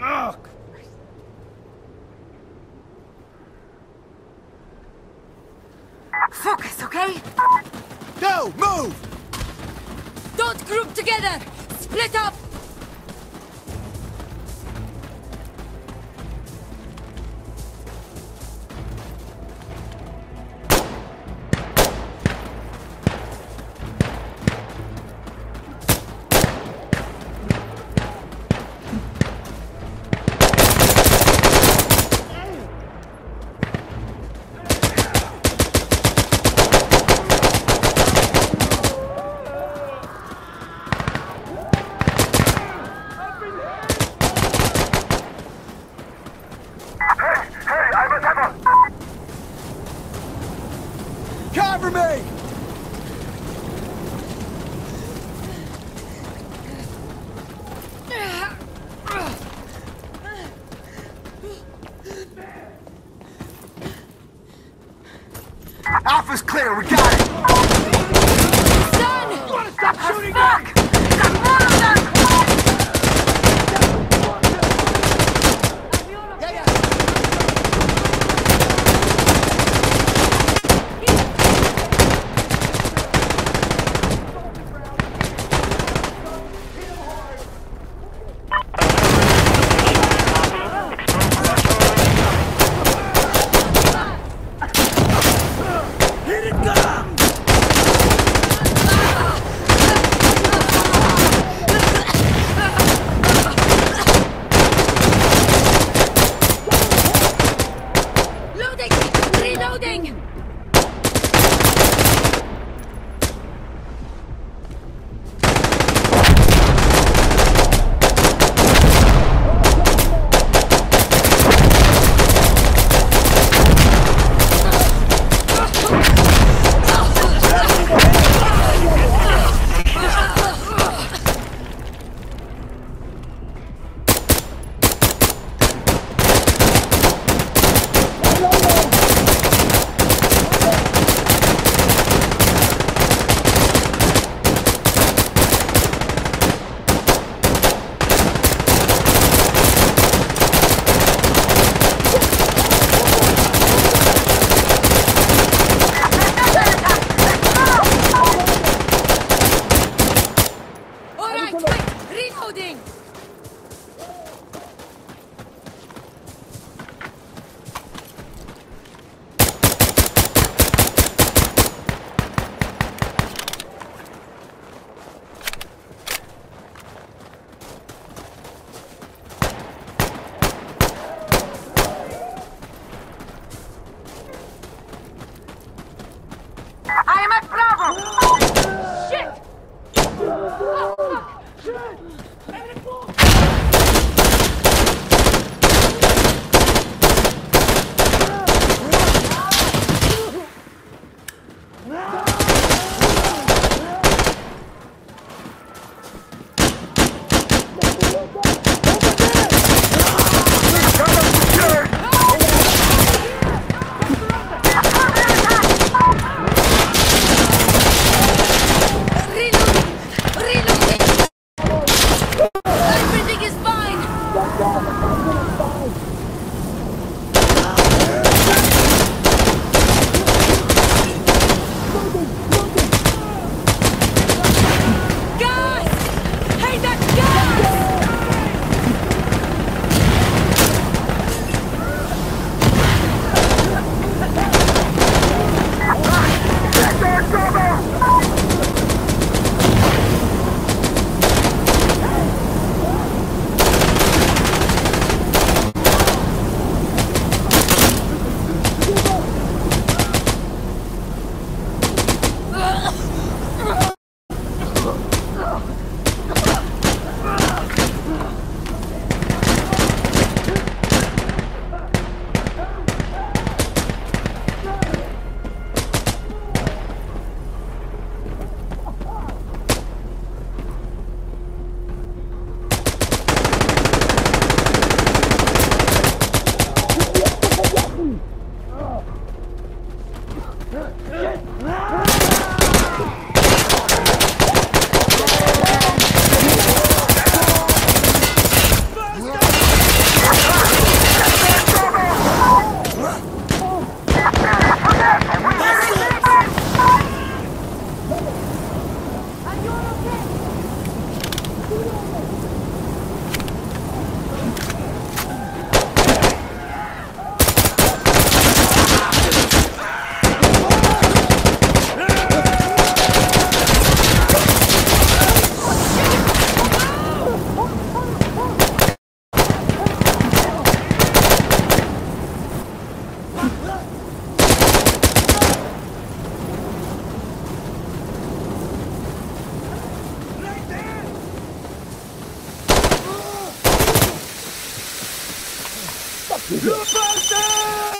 Oh, Christ. Focus, okay? Go! Move! Don't group together! Split up! Alpha's clear, we got it! Son! You wanna stop shooting back! Stop Reloading!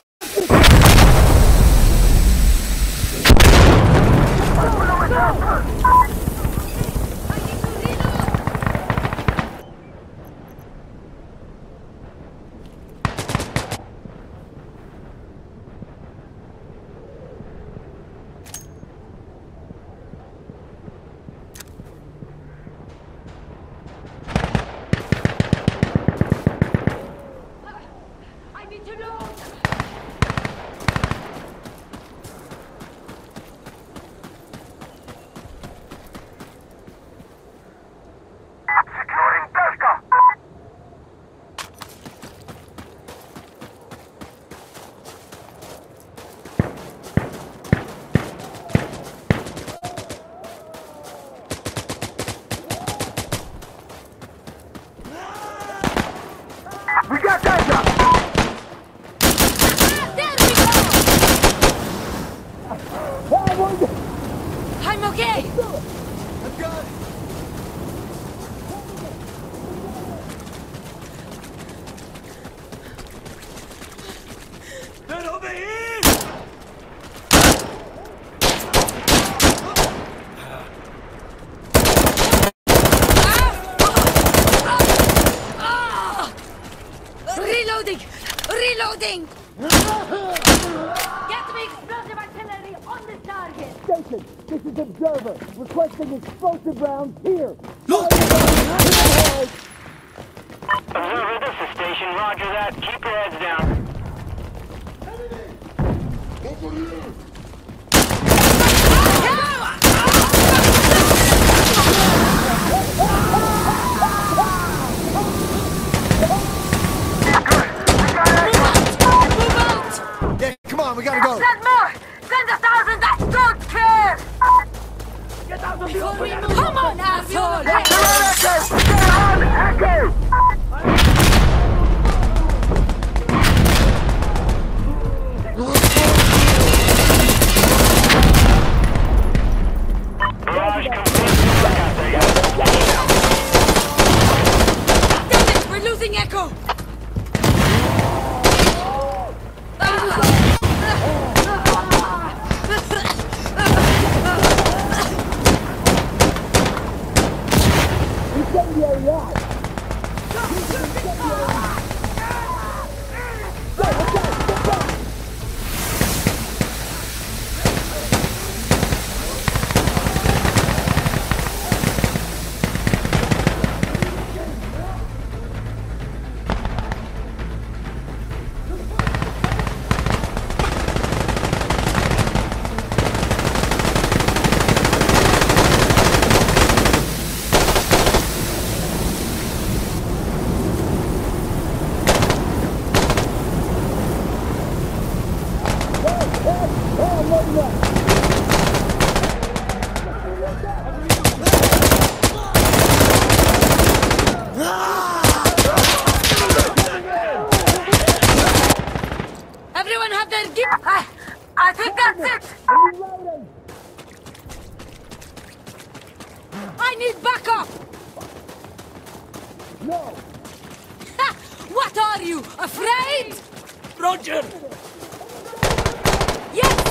Get me explosive artillery on the target! Station, this is Observer. Requesting explosive rounds here! Look! Observer, this is Station. Roger that. Keep your heads down. Everything! We gotta go! Send more! Send 1,000 that don't care! Get out of the open! Come on, asshole! Get on, Echo! Barrage complete! Damn it! We're losing Echo! I think that's it! I need backup! No! Ha! What are you, afraid? Roger! Yes!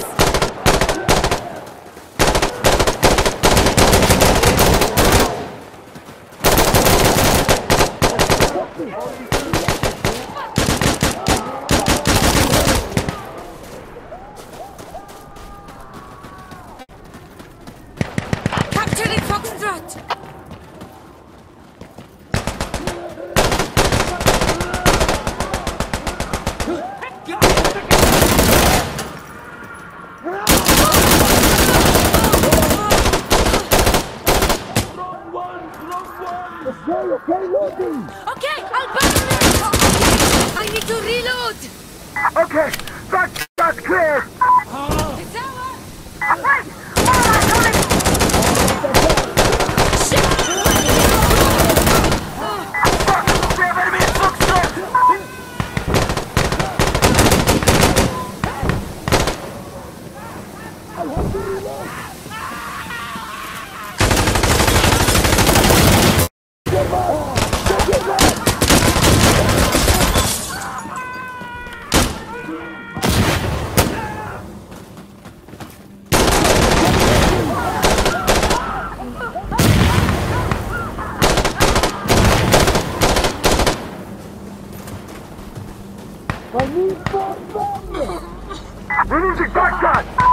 Okay, I'll battle it! I need to reload! Okay, that's clear! It's over! Wait! Fuck! We have enemy infrastructure! I want to reload! I need back gun! Releasing back gun!